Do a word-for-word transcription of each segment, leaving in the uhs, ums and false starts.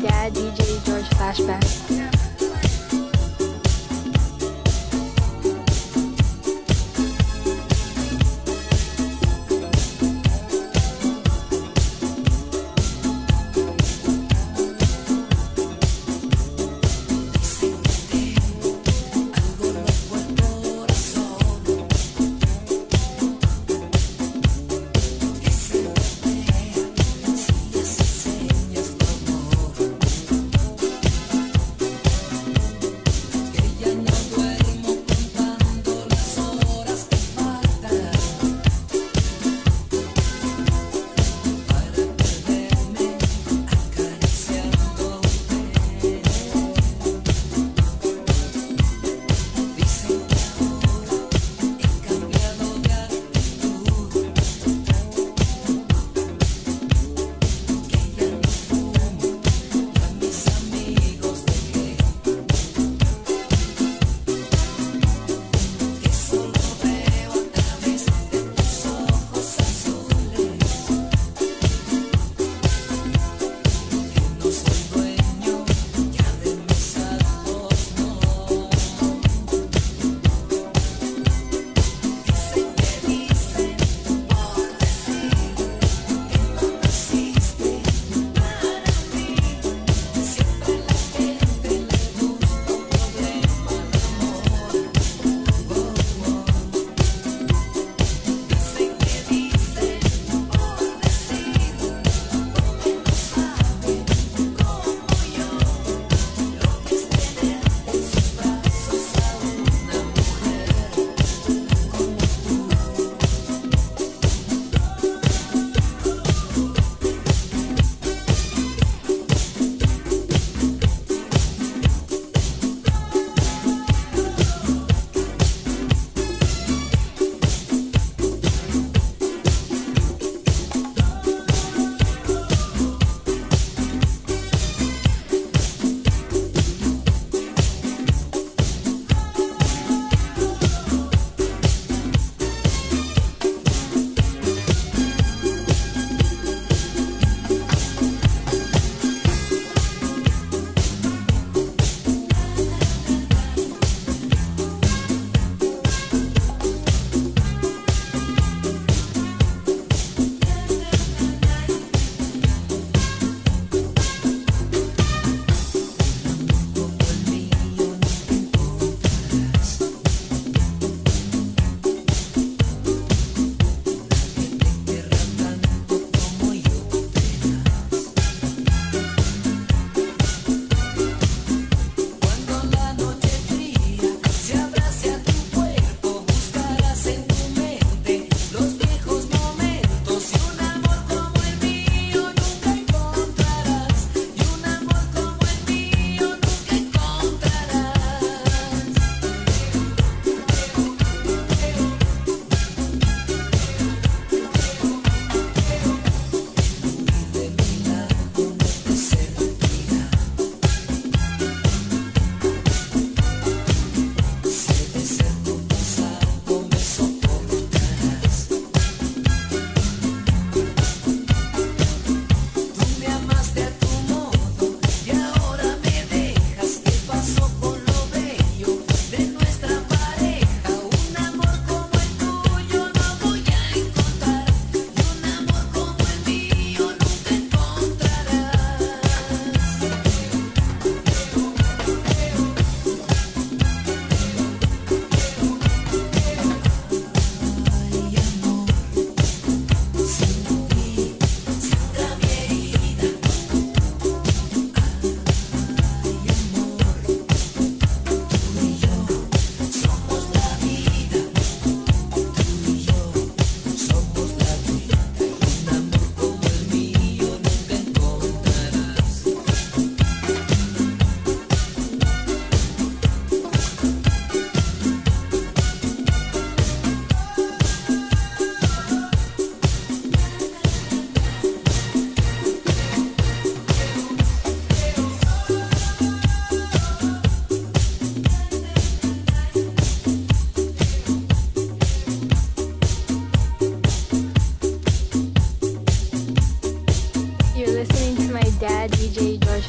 Yeah, D J Georges Flashback.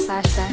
Flashback.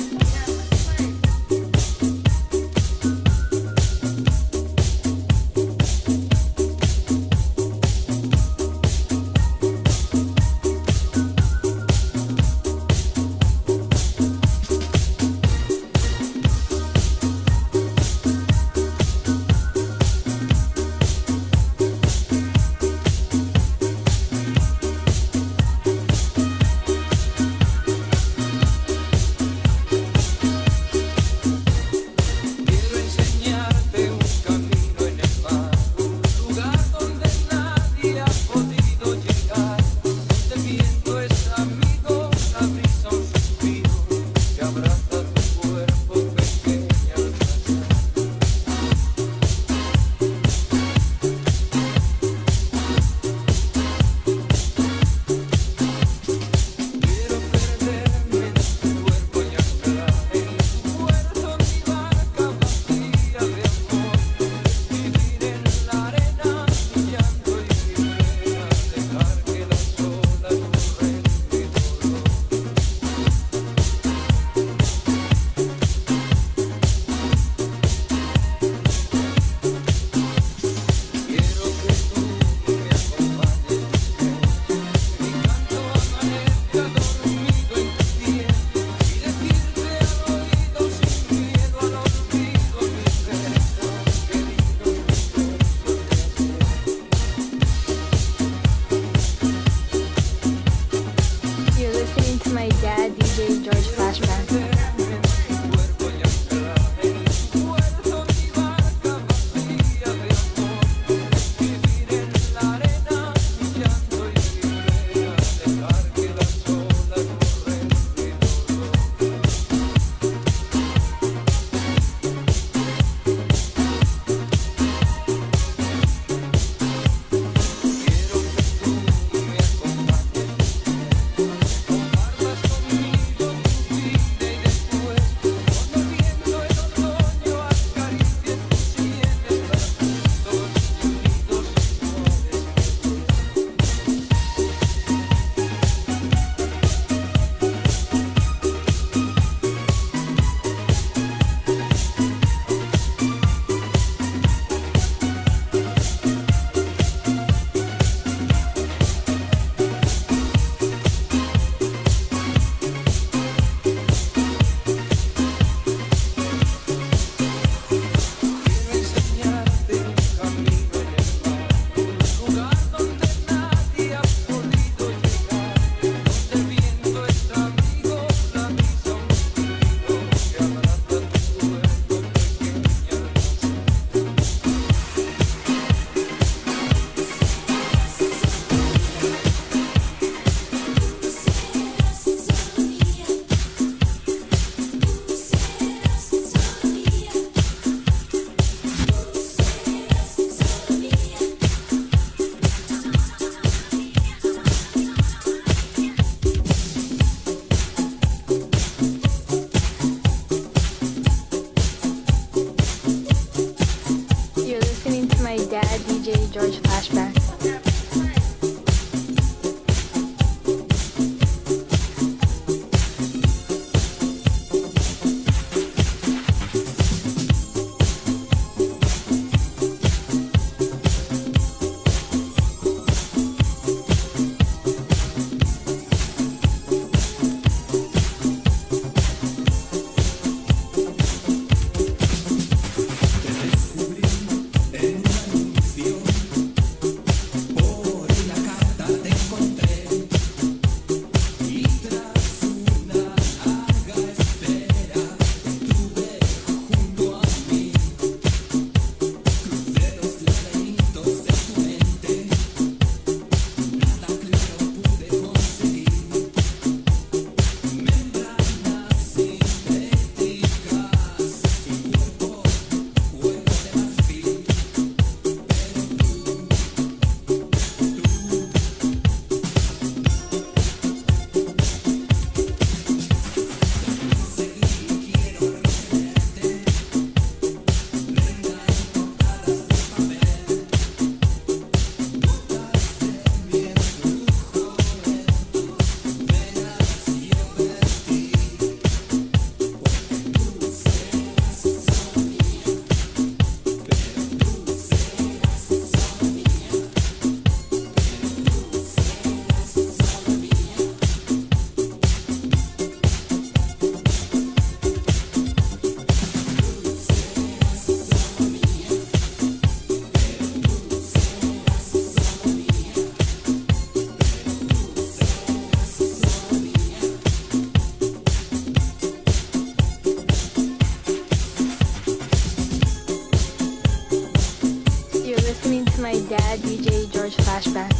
It's my dad, D J Georges Flashback.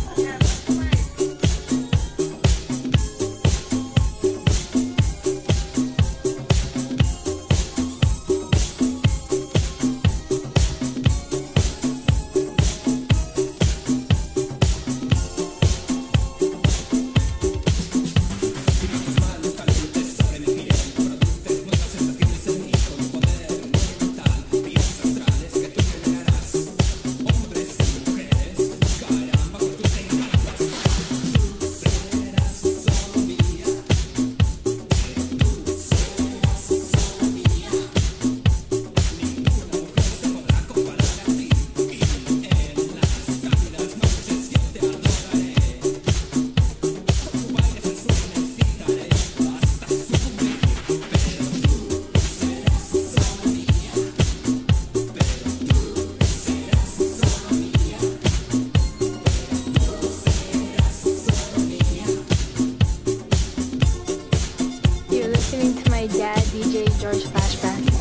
My dad, D J Georges Flashback.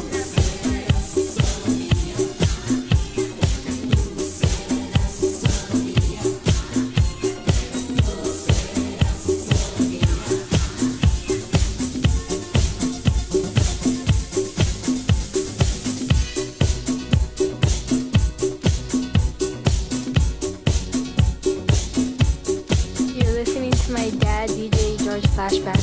You're listening to my dad, D J Georges Flashback.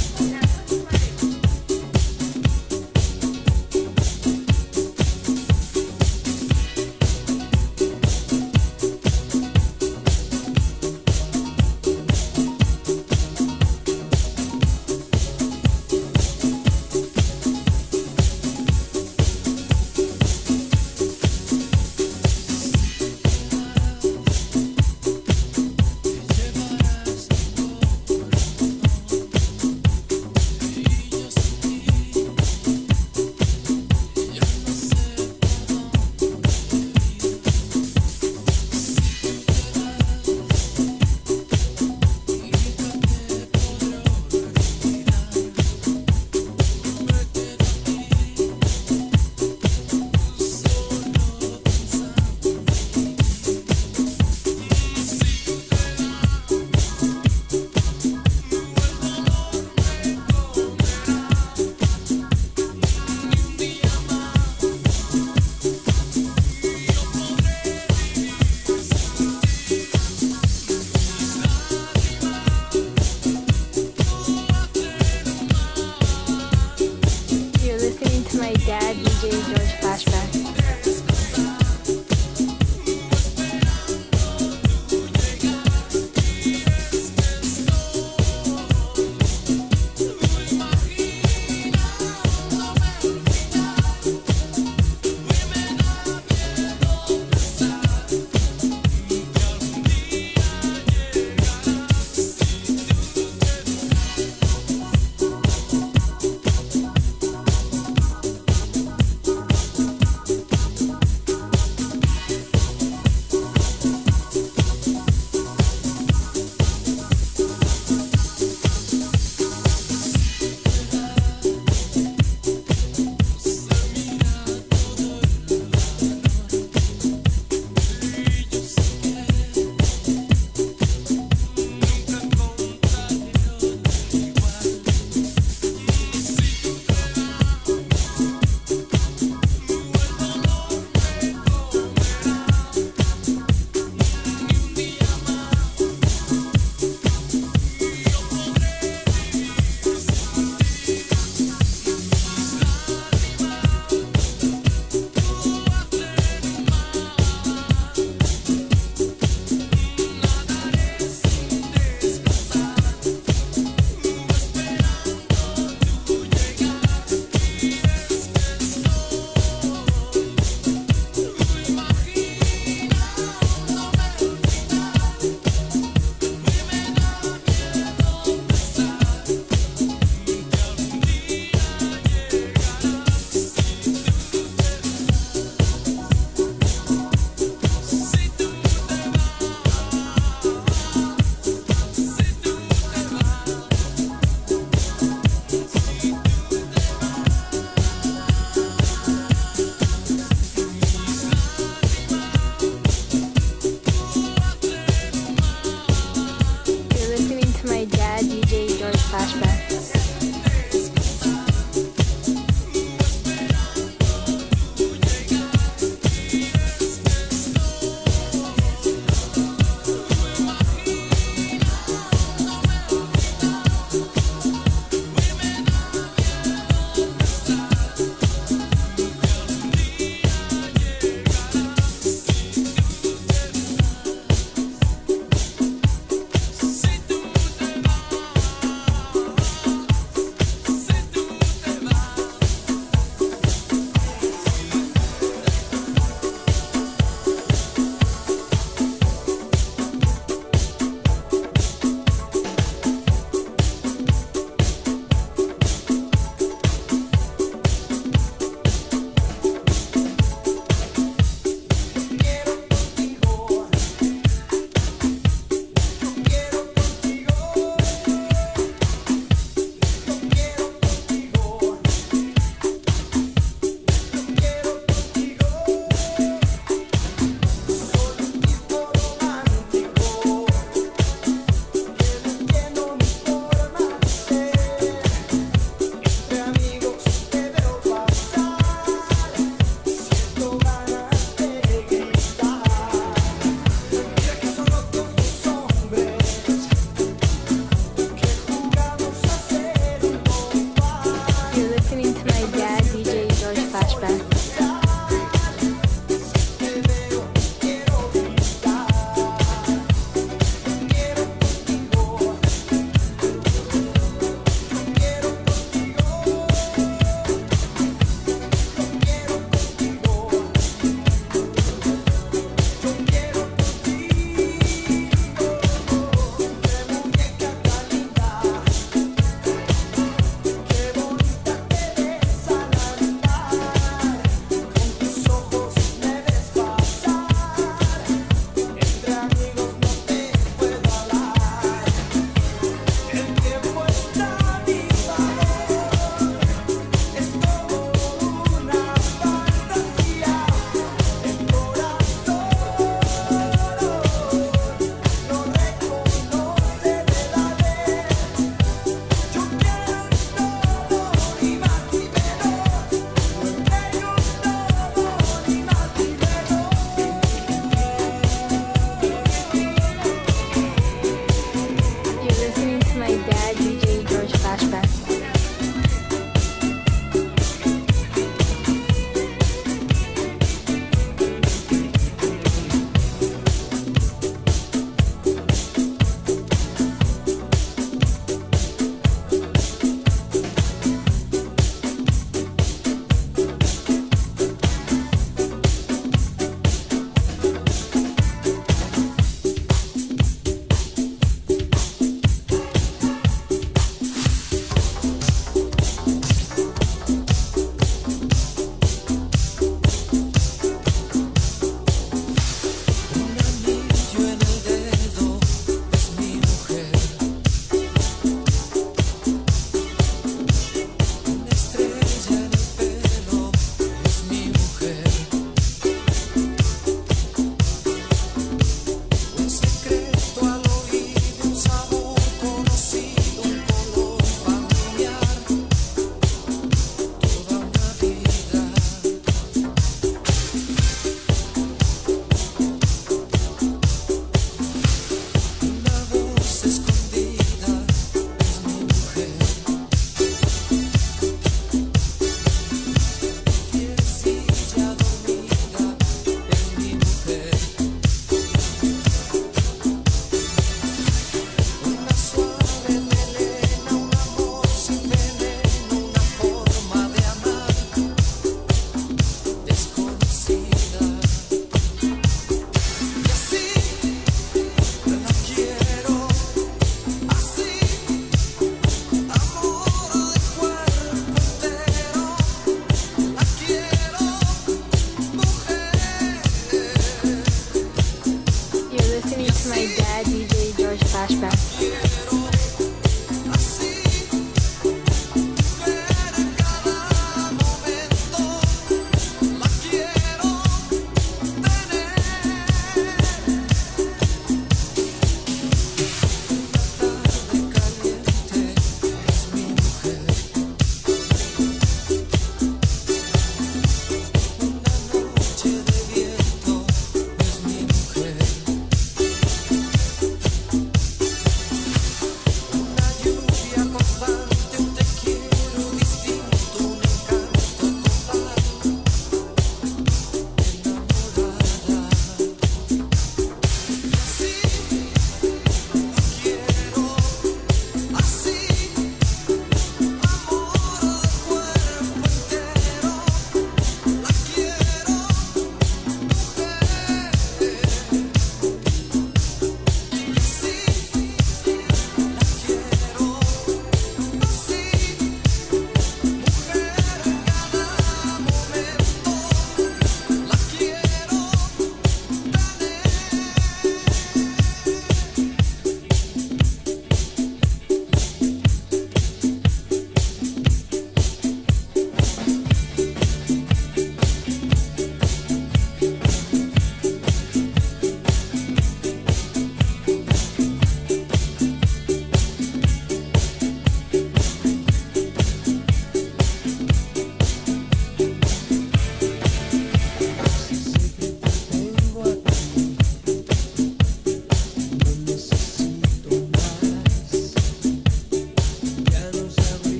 is my dad, D J Georges Flashback.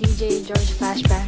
D J Georges Flashback.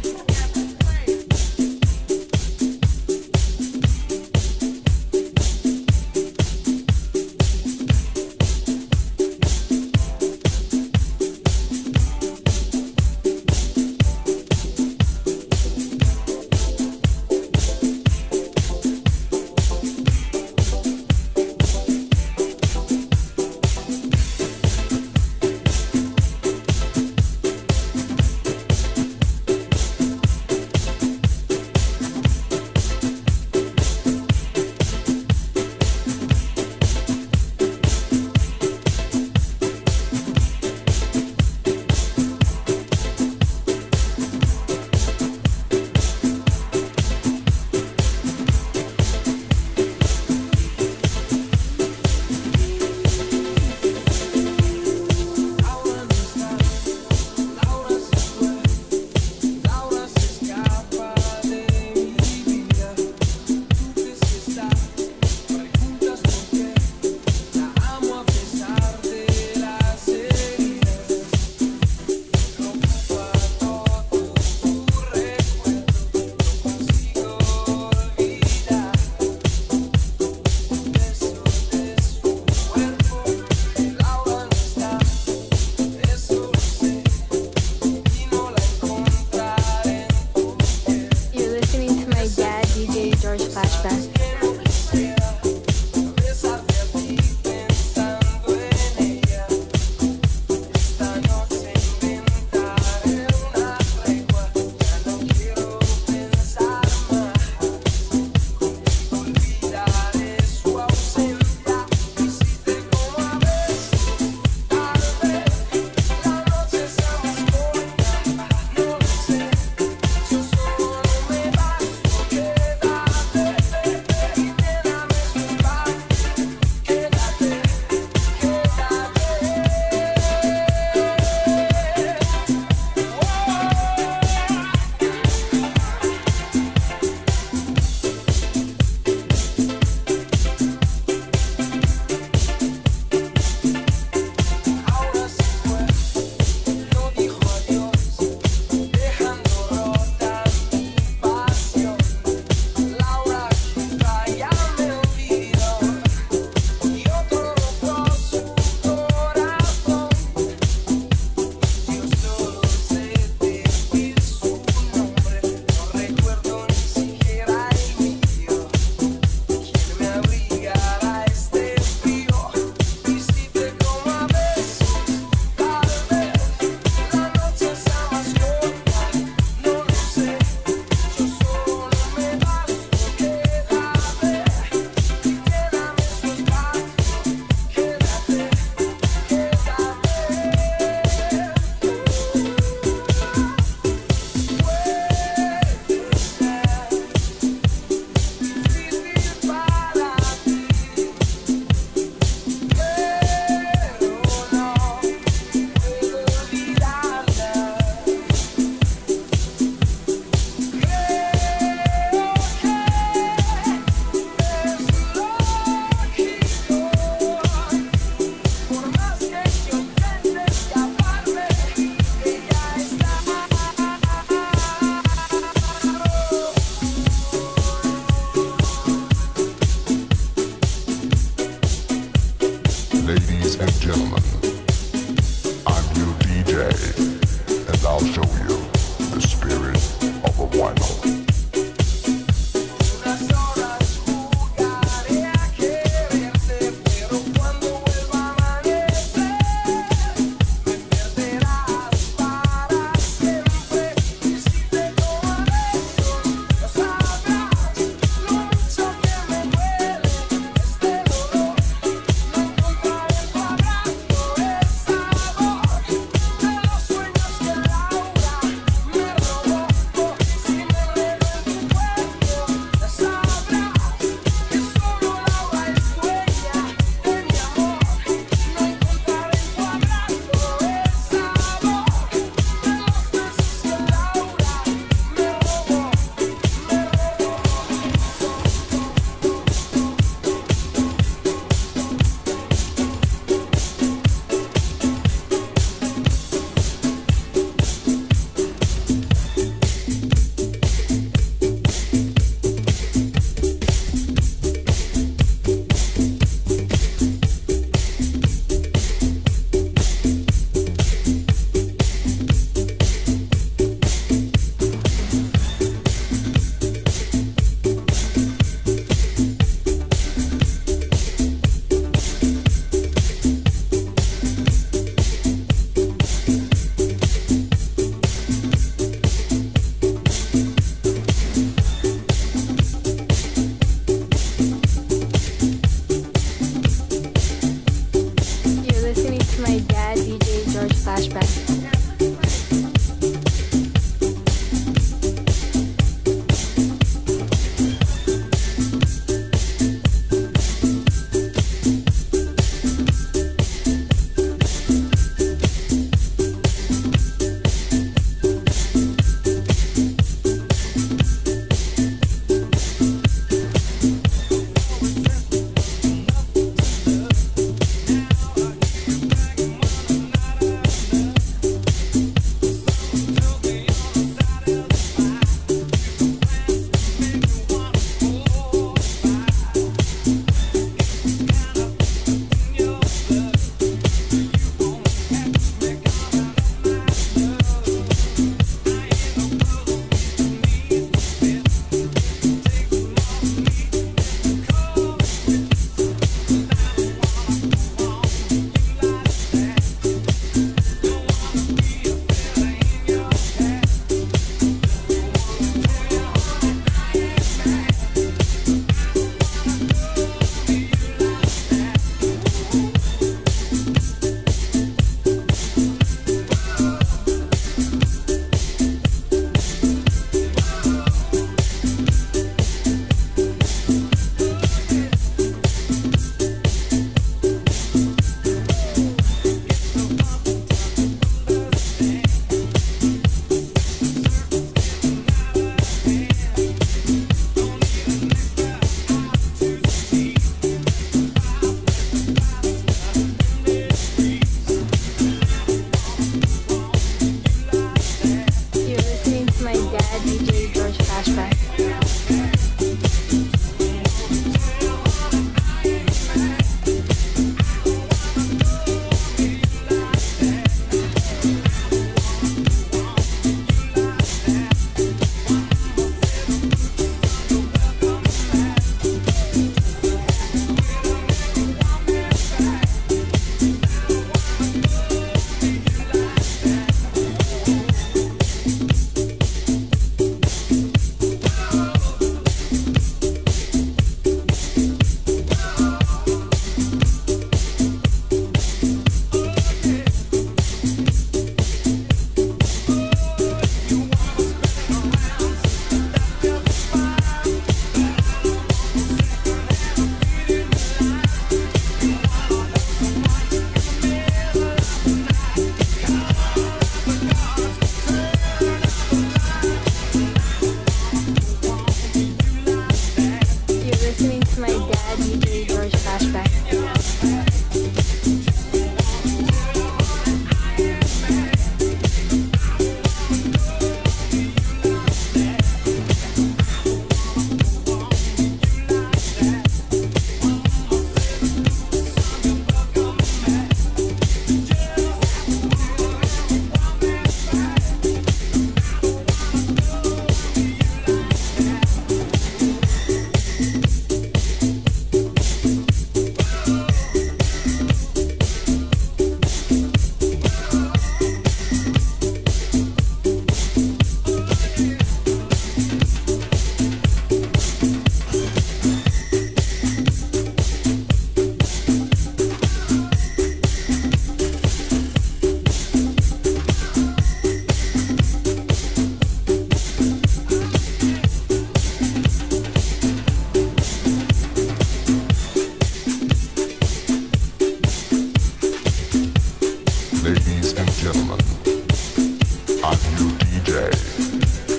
my dad, D J Georges Flashback.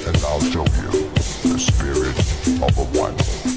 And I'll show you the spirit of a one.